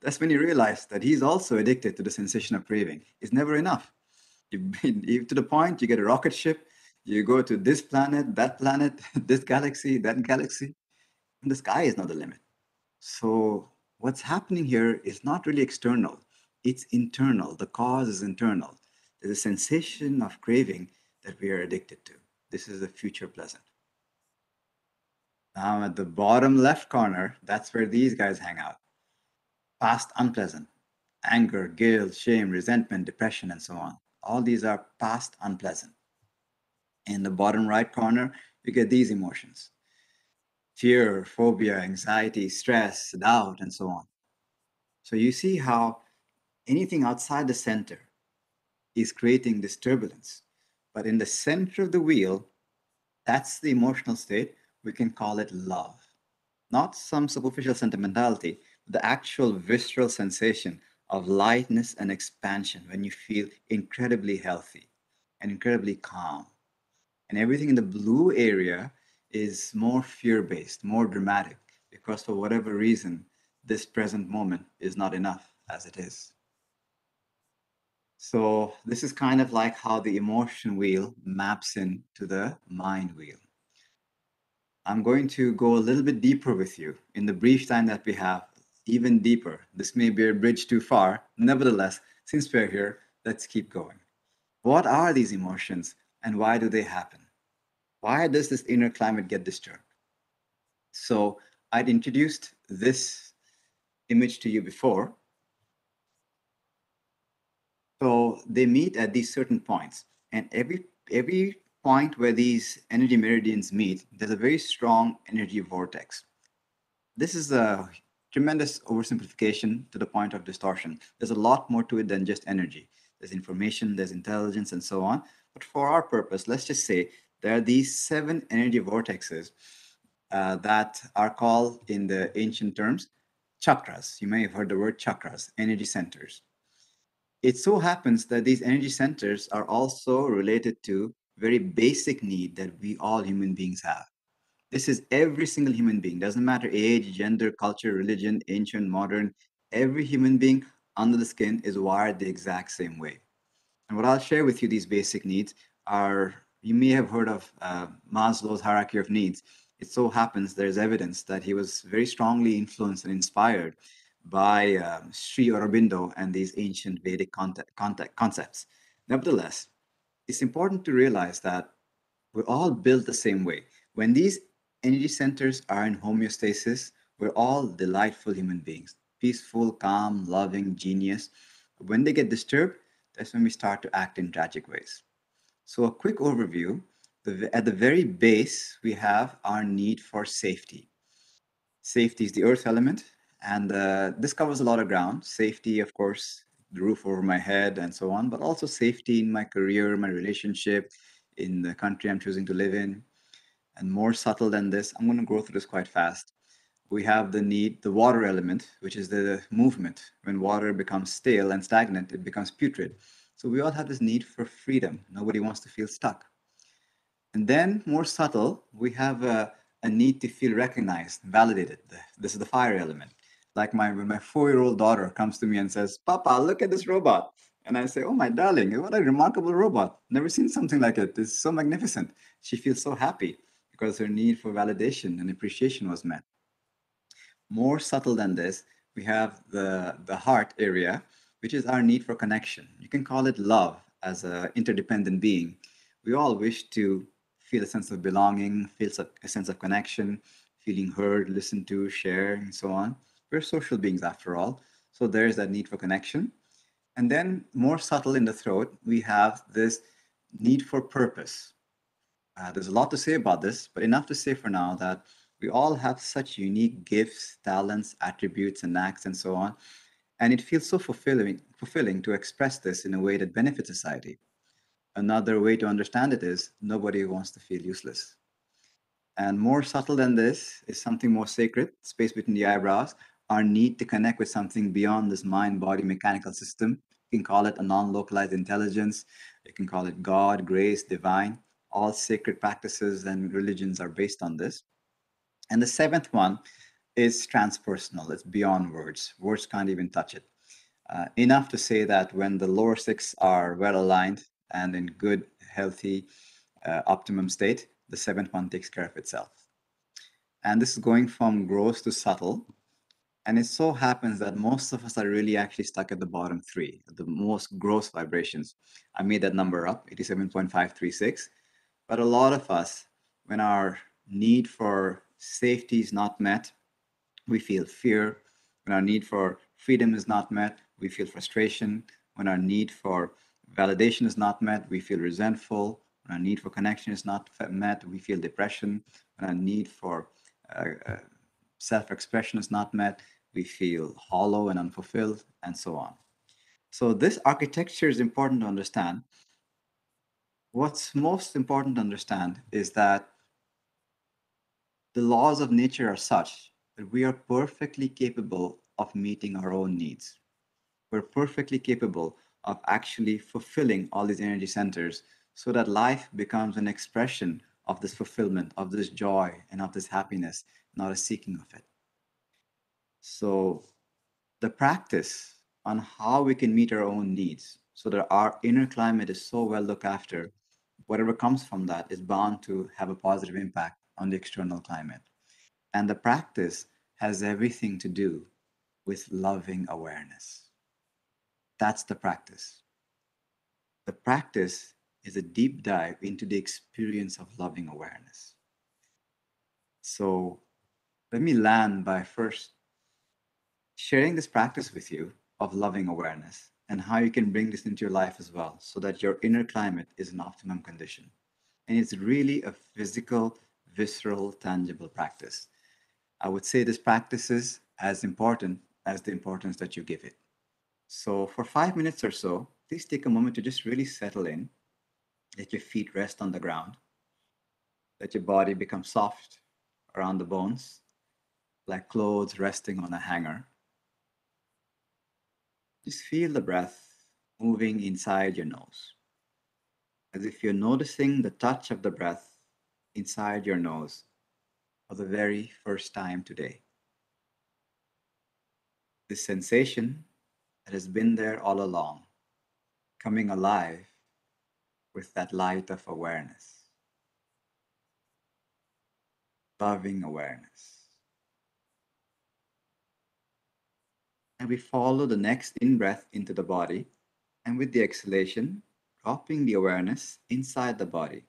That's when he realized that he's also addicted to the sensation of craving. It's never enough. You've been to the point, you get a rocket ship, you go to this planet, that planet, this galaxy, that galaxy, and the sky is not the limit. So what's happening here is not really external. It's internal. The cause is internal. There's a sensation of craving that we are addicted to. This is the future pleasant. Now at the bottom left corner, that's where these guys hang out. Past unpleasant, anger, guilt, shame, resentment, depression, and so on. All these are past unpleasant. In the bottom right corner, you get these emotions. Fear, phobia, anxiety, stress, doubt, and so on. So you see how anything outside the center is creating this turbulence. But in the center of the wheel, that's the emotional state. We can call it love. Not some superficial sentimentality, but the actual visceral sensation of lightness and expansion when you feel incredibly healthy and incredibly calm. And everything in the blue area is more fear-based, more dramatic, because for whatever reason, this present moment is not enough as it is. So this is kind of like how the emotion wheel maps in to the mind wheel. I'm going to go a little bit deeper with you in the brief time that we have, even deeper. This may be a bridge too far. Nevertheless, since we're here, let's keep going. What are these emotions and why do they happen? Why does this inner climate get disturbed? So I'd introduced this image to you before. So they meet at these certain points, and every, every point where these energy meridians meet, there's a very strong energy vortex. This is a tremendous oversimplification to the point of distortion. There's a lot more to it than just energy. There's information, there's intelligence, and so on. But for our purpose, let's just say there are these seven energy vortexes uh, that are called in the ancient terms chakras. You may have heard the word chakras, energy centers. It so happens that these energy centers are also related to very basic need that we all human beings have. This is every single human being, doesn't matter age, gender, culture, religion, ancient, modern, every human being under the skin is wired the exact same way. And what I'll share with you, these basic needs are, you may have heard of uh, Maslow's hierarchy of needs. It so happens there's evidence that he was very strongly influenced and inspired by um, Sri Aurobindo and these ancient Vedic contact, contact, concepts. Nevertheless, it's important to realize that we're all built the same way. When these energy centers are in homeostasis, we're all delightful human beings, peaceful, calm, loving, genius. When they get disturbed, that's when we start to act in tragic ways. So a quick overview, the, at the very base, we have our need for safety. Safety is the earth element. And uh, this covers a lot of ground. Safety, of course, the roof over my head and so on, but also safety in my career, my relationship, in the country I'm choosing to live in. And more subtle than this, I'm going to go through this quite fast. We have the need, the water element, which is the movement. When water becomes stale and stagnant, it becomes putrid. So we all have this need for freedom. Nobody wants to feel stuck. And then more subtle, we have a, a need to feel recognized, validated. This is the fire element. Like my, when my four-year-old daughter comes to me and says, "Papa, look at this robot." And I say, "Oh, my darling, what a remarkable robot. Never seen something like it. It's so magnificent." She feels so happy because her need for validation and appreciation was met. More subtle than this, we have the, the heart area, which is our need for connection. You can call it love as an interdependent being. We all wish to feel a sense of belonging, feel a sense of connection, feeling heard, listened to, shared, and so on. We're social beings after all. So there's that need for connection. And then more subtle in the throat, we have this need for purpose. Uh, there's a lot to say about this, but enough to say for now that we all have such unique gifts, talents, attributes, and acts, and so on. And it feels so fulfilling, fulfilling to express this in a way that benefits society. Another way to understand it is nobody wants to feel useless. And more subtle than this is something more sacred, space between the eyebrows, our need to connect with something beyond this mind-body mechanical system. You can call it a non-localized intelligence. You can call it God, grace, divine. All sacred practices and religions are based on this. And the seventh one is transpersonal. It's beyond words. Words can't even touch it. Uh, enough to say that when the lower six are well aligned and in good, healthy, uh, optimum state, the seventh one takes care of itself. And this is going from gross to subtle. And it so happens that most of us are really actually stuck at the bottom three, the most gross vibrations. I made that number up, eighty-seven point five three six. But a lot of us, when our need for safety is not met, we feel fear. When our need for freedom is not met, we feel frustration. When our need for validation is not met, we feel resentful. When our need for connection is not met, we feel depression. When our need for uh, uh, self-expression is not met, we feel hollow and unfulfilled, and so on. So this architecture is important to understand. What's most important to understand is that the laws of nature are such that we are perfectly capable of meeting our own needs. We're perfectly capable of actually fulfilling all these energy centers so that life becomes an expression of this fulfillment, of this joy, and of this happiness, not a seeking of it. So the practice on how we can meet our own needs so that our inner climate is so well looked after, whatever comes from that is bound to have a positive impact on the external climate. And the practice has everything to do with loving awareness. That's the practice. The practice is a deep dive into the experience of loving awareness. So let me land by first sharing this practice with you of loving awareness and how you can bring this into your life as well so that your inner climate is in optimum condition. And it's really a physical, visceral, tangible practice. I would say this practice is as important as the importance that you give it. So for five minutes or so, please take a moment to just really settle in. Let your feet rest on the ground. Let your body become soft around the bones, like clothes resting on a hanger. Just feel the breath moving inside your nose, as if you're noticing the touch of the breath inside your nose for the very first time today. This sensation that has been there all along, coming alive with that light of awareness, loving awareness. And we follow the next in-breath into the body, and with the exhalation, dropping the awareness inside the body.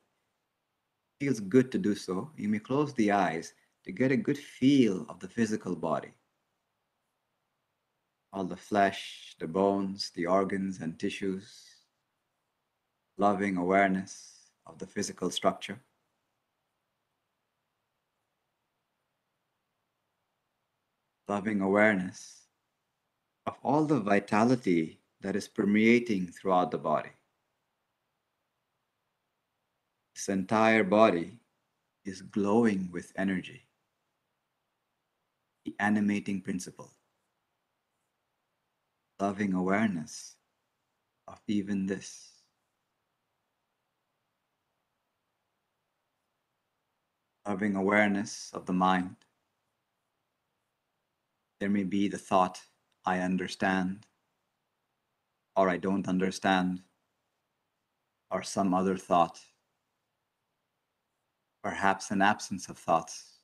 Feels good to do so. You may close the eyes to get a good feel of the physical body. All the flesh, the bones, the organs and tissues. Loving awareness of the physical structure. Loving awareness of all the vitality that is permeating throughout the body. This entire body is glowing with energy, the animating principle, loving awareness of even this. Loving awareness of the mind. There may be the thought, I understand, or I don't understand, or some other thought, perhaps an absence of thoughts.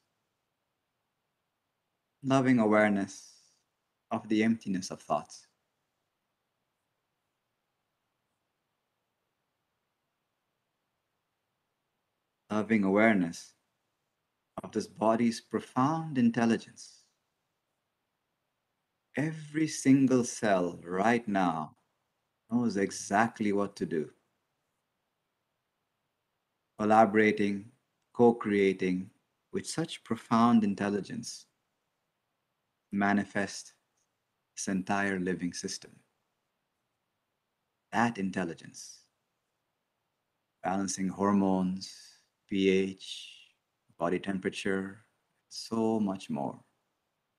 Loving awareness of the emptiness of thoughts. Loving awareness of this body's profound intelligence. Every single cell right now knows exactly what to do. Collaborating, co-creating with such profound intelligence manifests this entire living system. That intelligence, balancing hormones, pH, body temperature, so much more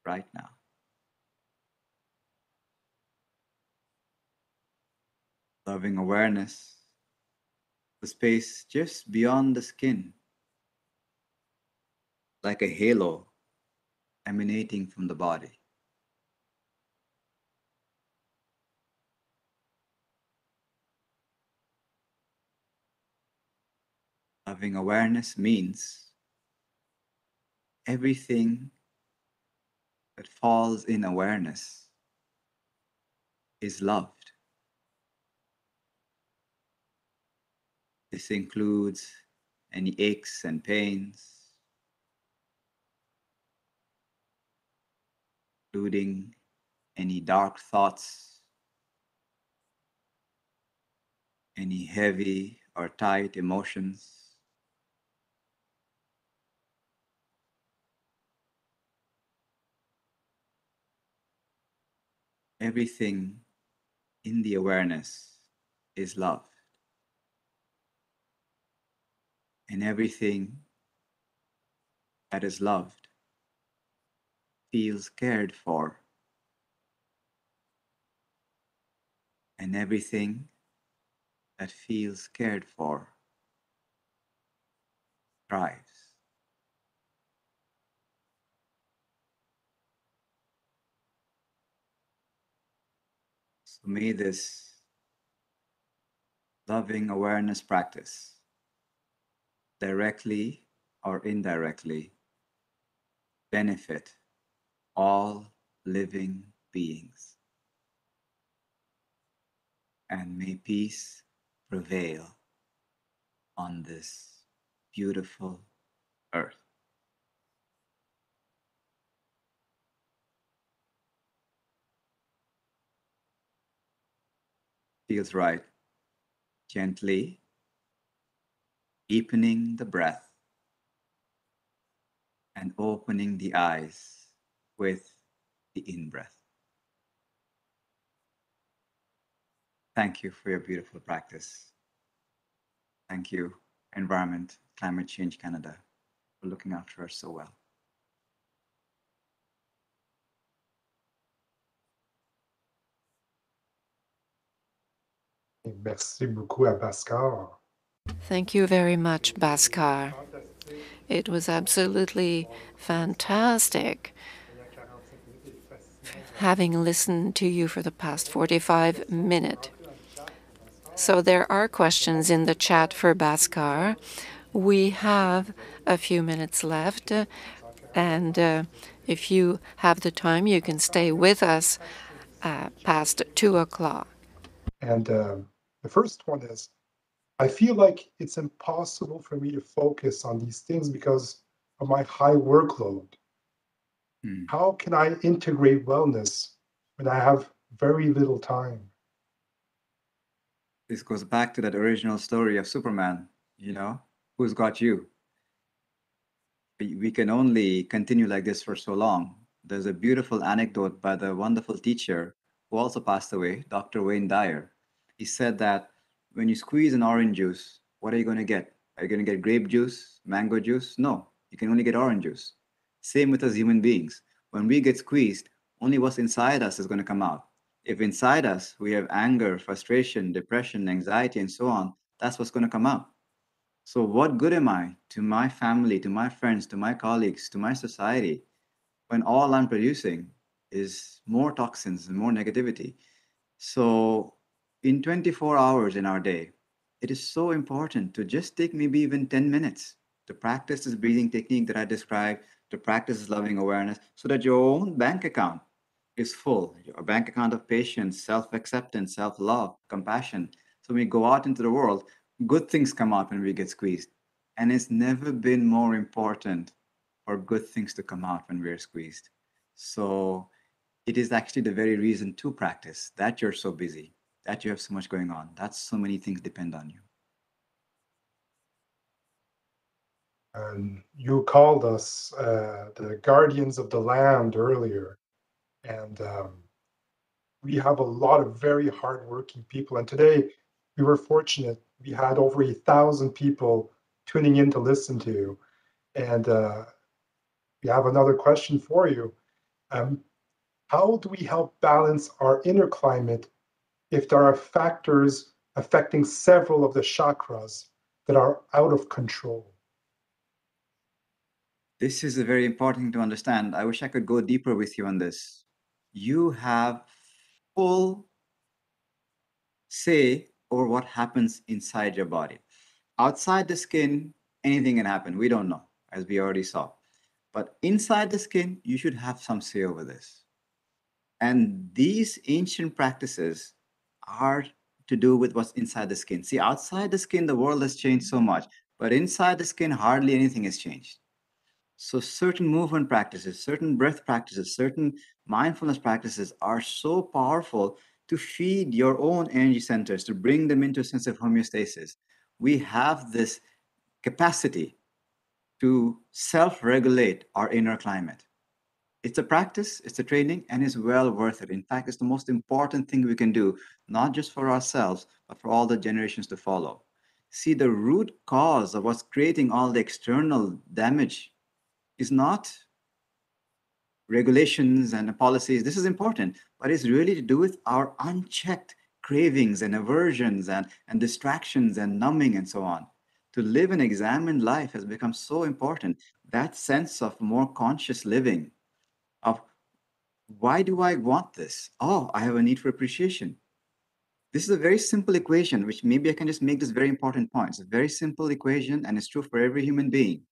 right now. Loving awareness, the space just beyond the skin, like a halo emanating from the body. Loving awareness means everything that falls in awareness is love. This includes any aches and pains, including any dark thoughts, any heavy or tight emotions. Everything in the awareness is love. And everything that is loved feels cared for. And everything that feels cared for thrives. So may this loving awareness practice, directly or indirectly, benefit all living beings. And may peace prevail on this beautiful earth. Feels right. Gently. Deepening the breath and opening the eyes with the in-breath. Thank you for your beautiful practice. Thank you, Environment, Climate Change Canada, for looking after us so well. Et merci beaucoup à Bhaskar. Thank you very much, Bhaskar. It was absolutely fantastic having listened to you for the past forty-five minutes. So there are questions in the chat for Bhaskar. We have a few minutes left, and uh, if you have the time, you can stay with us uh, past two o'clock. And uh, the first one is, I feel like it's impossible for me to focus on these things because of my high workload. Hmm. How can I integrate wellness when I have very little time? This goes back to that original story of Superman, you know, who's got you? We can only continue like this for so long. There's a beautiful anecdote by the wonderful teacher who also passed away, Doctor Wayne Dyer. He said that when you squeeze an orange juice, what are you going to get? Are you going to get grape juice, mango juice? No, you can only get orange juice. Same with us human beings. When we get squeezed, only what's inside us is going to come out. If inside us we have anger, frustration, depression, anxiety, and so on, that's what's going to come out. So what good am I to my family, to my friends, to my colleagues, to my society, when all I'm producing is more toxins and more negativity? So in twenty-four hours in our day, it is so important to just take maybe even ten minutes to practice this breathing technique that I described, to practice this loving awareness, so that your own bank account is full, your bank account of patience, self-acceptance, self-love, compassion. So when we go out into the world, good things come out when we get squeezed. And it's never been more important for good things to come out when we're squeezed. So it is actually the very reason to practice, that you're so busy, that you have so much going on, that so many things depend on you. Um, you called us uh, the guardians of the land earlier, and um, we have a lot of very hardworking people. And today we were fortunate. We had over a thousand people tuning in to listen to you. And uh, we have another question for you. Um, how do we help balance our inner climate if there are factors affecting several of the chakras that are out of control? This is a very important thing to understand. I wish I could go deeper with you on this. You have full say over what happens inside your body. Outside the skin, anything can happen. We don't know, as we already saw. But inside the skin, you should have some say over this. And these ancient practices are to do with what's inside the skin. See, outside the skin, the world has changed so much, but inside the skin, hardly anything has changed. So certain movement practices, certain breath practices, certain mindfulness practices are so powerful to feed your own energy centers, to bring them into a sense of homeostasis. We have this capacity to self-regulate our inner climate. It's a practice, it's a training, and it's well worth it. In fact, it's the most important thing we can do, not just for ourselves, but for all the generations to follow. See, the root cause of what's creating all the external damage is not regulations and policies. This is important, but it's really to do with our unchecked cravings and aversions and, and distractions and numbing and so on. To live an examined life has become so important. That sense of more conscious living, of why do I want this? Oh, I have a need for appreciation. This is a very simple equation, which maybe I can just make this very important point. It's a very simple equation, and it's true for every human being.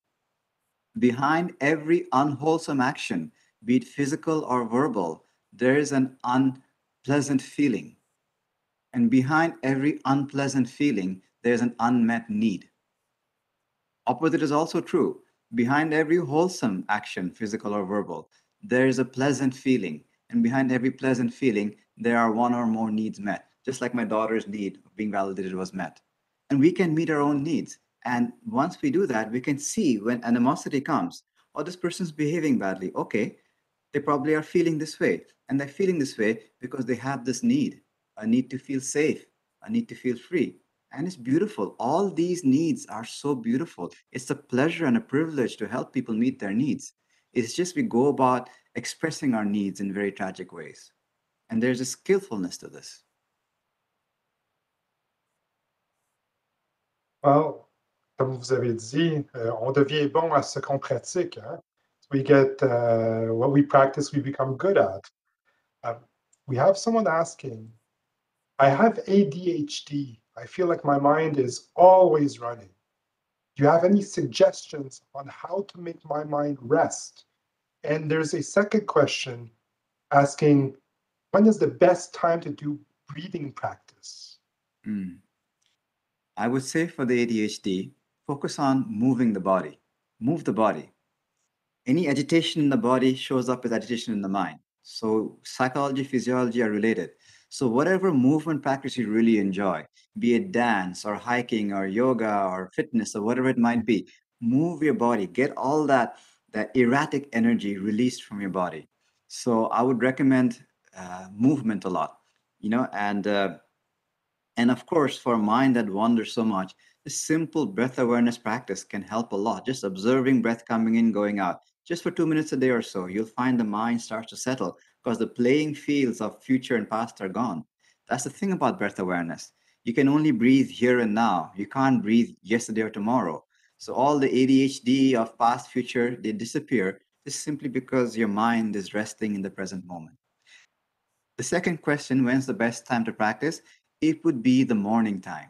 Behind every unwholesome action, be it physical or verbal, there is an unpleasant feeling. And behind every unpleasant feeling, there is an unmet need. Opposite is also true. Behind every wholesome action, physical or verbal, there is a pleasant feeling, and behind every pleasant feeling, there are one or more needs met, just like my daughter's need of being validated was met. And we can meet our own needs. And once we do that, we can see when animosity comes, oh, this person's behaving badly. Okay, they probably are feeling this way. And they're feeling this way because they have this need, a need to feel safe, a need to feel free. And it's beautiful. All these needs are so beautiful. It's a pleasure and a privilege to help people meet their needs. It's just we go about expressing our needs in very tragic ways. And there's a skillfulness to this. Well, comme vous avez dit, euh, on devient bon à ce qu'on pratique. Hein? We get uh, what we practice, we become good at. Um, we have someone asking, I have A D H D. I feel like my mind is always running. Do you have any suggestions on how to make my mind rest? And there's a second question asking, when is the best time to do breathing practice? Mm. I would say for the A D H D, focus on moving the body. Move the body. Any agitation in the body shows up as agitation in the mind. So psychology, physiology are related. So whatever movement practice you really enjoy, be it dance or hiking or yoga or fitness or whatever it might be, move your body, get all that, that erratic energy released from your body. So I would recommend uh, movement a lot, you know, and, uh, and of course, for a mind that wanders so much, a simple breath awareness practice can help a lot. Just observing breath coming in, going out. Just for two minutes a day or so, you'll find the mind starts to settle because the playing fields of future and past are gone. That's the thing about breath awareness. You can only breathe here and now. You can't breathe yesterday or tomorrow. So all the A D H D of past, future, they disappear just simply because your mind is resting in the present moment. The second question, when's the best time to practice? It would be the morning time,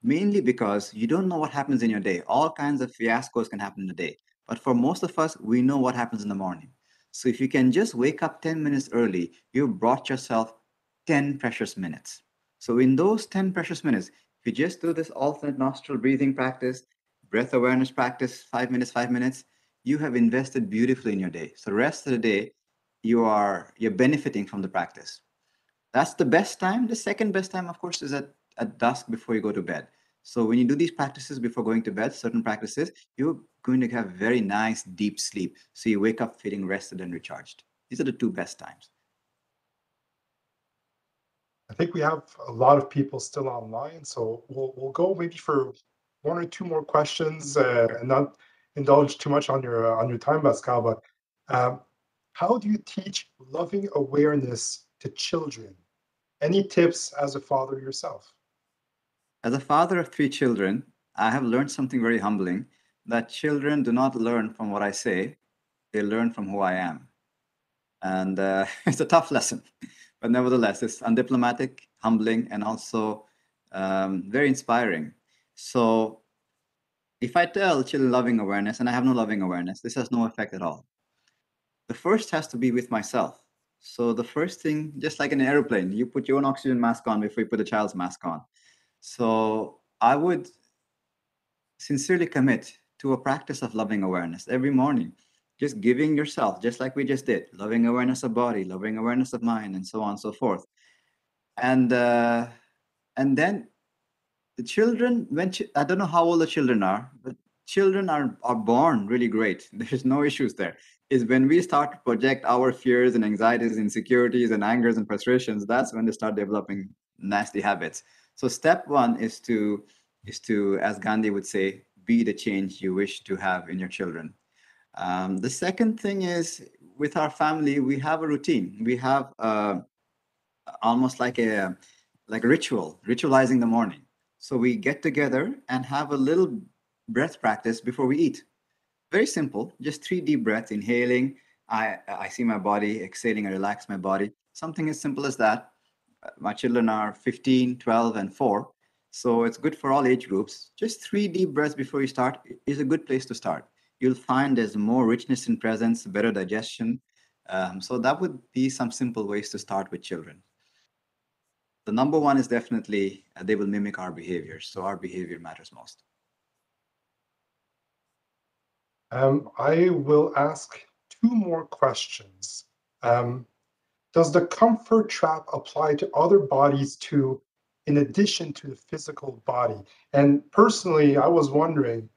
mainly because you don't know what happens in your day. All kinds of fiascos can happen in the day. But for most of us, we know what happens in the morning. So if you can just wake up ten minutes early, you've brought yourself ten precious minutes. So in those ten precious minutes, if you just do this alternate nostril breathing practice, breath awareness practice, five minutes, five minutes, you have invested beautifully in your day. So the rest of the day, you are, you're benefiting from the practice. That's the best time. The second best time, of course, is at, at dusk before you go to bed. So when you do these practices before going to bed, certain practices, you're going to have very nice deep sleep. So you wake up feeling rested and recharged. These are the two best times. I think we have a lot of people still online, so we'll, we'll go maybe for one or two more questions uh, and not indulge too much on your, on your time, Bhaskar, but um, how do you teach loving awareness to children? Any tips as a father yourself? As a father of three children, I have learned something very humbling, that children do not learn from what I say, they learn from who I am. And uh, it's a tough lesson, but nevertheless, it's undiplomatic, humbling, and also um, very inspiring. So if I tell children loving awareness, and I have no loving awareness, this has no effect at all. The first has to be with myself. So the first thing, just like in an airplane, you put your own oxygen mask on before you put the child's mask on. So I would sincerely commit to a practice of loving awareness every morning, just giving yourself, just like we just did, loving awareness of body, loving awareness of mind, and so on and so forth. And uh, and then the children, when ch I don't know how old the children are, but children are, are born really great. There's no issues there. It's when we start to project our fears and anxieties, insecurities, and angers and frustrations, that's when they start developing nasty habits. So step one is to, is to, as Gandhi would say, be the change you wish to have in your children. Um, the second thing is, with our family, we have a routine. We have uh, almost like a, like a ritual, ritualizing the morning. So we get together and have a little breath practice before we eat. Very simple, just three deep breaths, inhaling, I, I see my body, exhaling, I relax my body. Something as simple as that. My children are fifteen, twelve, and four. So it's good for all age groups. Just three deep breaths before you start is a good place to start. You'll find there's more richness in presence, better digestion. Um, so that would be some simple ways to start with children. The number one is definitely uh, they will mimic our behavior. So our behavior matters most. Um, I will ask two more questions. Um, Does the comfort trap apply to other bodies too, in addition to the physical body? And personally, I was wondering,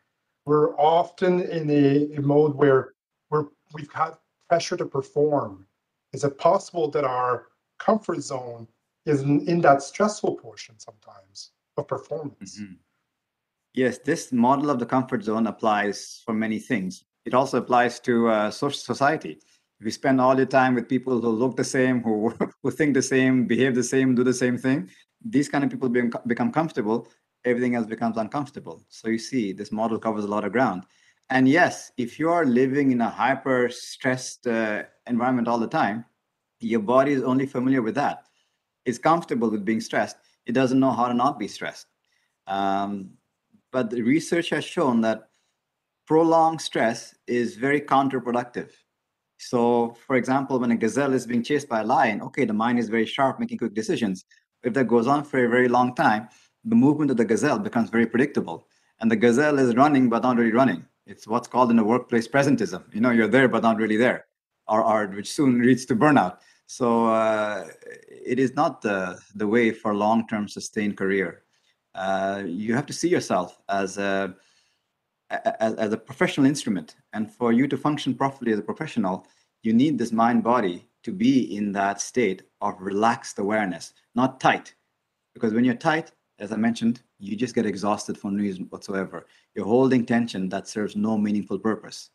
we're often in a, a mode where we're, we've had pressure to perform. Is it possible that our comfort zone is in, in that stressful portion sometimes of performance? Mm-hmm. Yes, this model of the comfort zone applies for many things. It also applies to uh, society. If you spend all your time with people who look the same, who, who think the same, behave the same, do the same thing, these kind of people become, become comfortable everything else becomes uncomfortable. So you see, this model covers a lot of ground. And yes, if you are living in a hyper stressed uh, environment all the time, your body is only familiar with that. It's comfortable with being stressed. It doesn't know how to not be stressed. Um, but the research has shown that prolonged stress is very counterproductive. So, for example, when a gazelle is being chased by a lion, okay, the mind is very sharp, making quick decisions. If that goes on for a very long time, the movement of the gazelle becomes very predictable. And the gazelle is running, but not really running. It's what's called in the workplace presentism. You know, you're there, but not really there, or, or which soon leads to burnout. So uh, it is not the, the way for long-term sustained career. Uh, you have to see yourself as a, as, as a professional instrument. And for you to function properly as a professional, you need this mind-body to be in that state of relaxed awareness, not tight. Because when you're tight, as I mentioned, you just get exhausted for no reason whatsoever. You're holding tension that serves no meaningful purpose.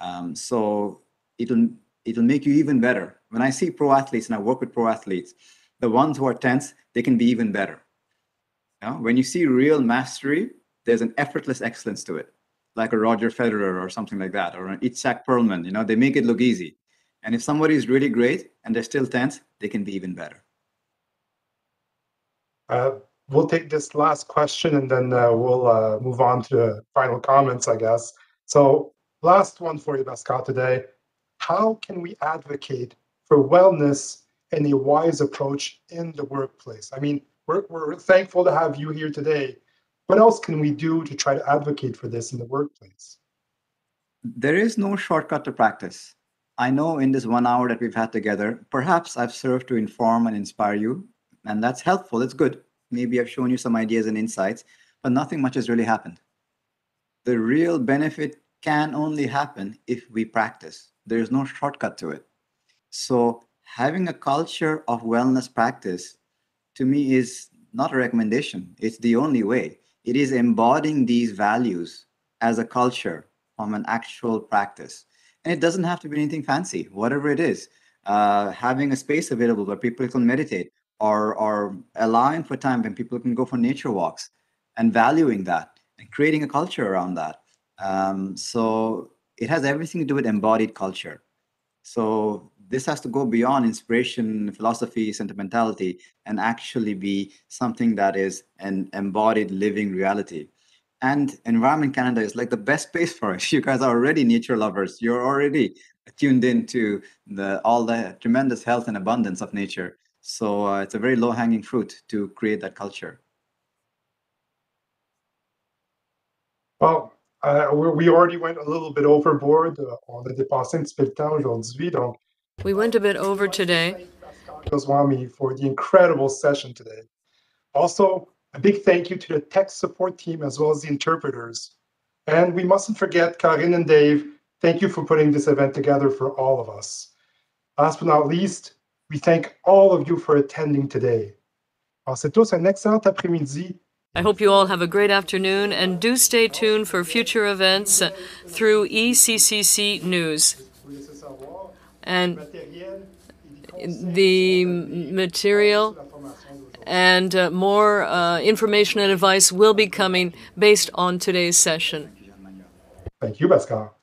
Um, so it'll, it'll make you even better. When I see pro athletes, and I work with pro athletes, the ones who are tense, they can be even better. You know, when you see real mastery, there's an effortless excellence to it, like a Roger Federer or something like that, or an Itzhak Perlman. You know, they make it look easy. And if somebody is really great and they're still tense, they can be even better. Uh We'll take this last question and then uh, we'll uh, move on to the final comments, I guess. So last one for you, Bhaskar, today. How can we advocate for wellness and a wise approach in the workplace? I mean, we're, we're thankful to have you here today. What else can we do to try to advocate for this in the workplace? There is no shortcut to practice. I know in this one hour that we've had together, perhaps I've served to inform and inspire you, and that's helpful, it's good. Maybe I've shown you some ideas and insights, but nothing much has really happened. The real benefit can only happen if we practice. There is no shortcut to it. So having a culture of wellness practice, to me, is not a recommendation. It's the only way. It is embodying these values as a culture from an actual practice. And it doesn't have to be anything fancy, whatever it is. Uh, having a space available where people can meditate, Or, or allowing for time when people can go for nature walks, and valuing that and creating a culture around that. Um, so it has everything to do with embodied culture. So this has to go beyond inspiration, philosophy, sentimentality, and actually be something that is an embodied living reality. And Environment Canada is like the best space for it. You guys are already nature lovers. You're already tuned into the, all the tremendous health and abundance of nature. So uh, it's a very low-hanging fruit to create that culture. Well, uh, we already went a little bit overboard. Uh, on a dépassé un petit peu le temps aujourd'hui, donc. We went a bit over today. Bhaskar Goswami for the incredible session today. Also, a big thank you to the tech support team as well as the interpreters. And we mustn't forget Karin and Dave. Thank you for putting this event together for all of us. Last but not least, we thank all of you for attending today. C'est tous un excellent après-midi. I hope you all have a great afternoon, and do stay tuned for future events through E C C C News. And the material and uh, more uh, information and advice will be coming based on today's session. Thank you, Bhaskar.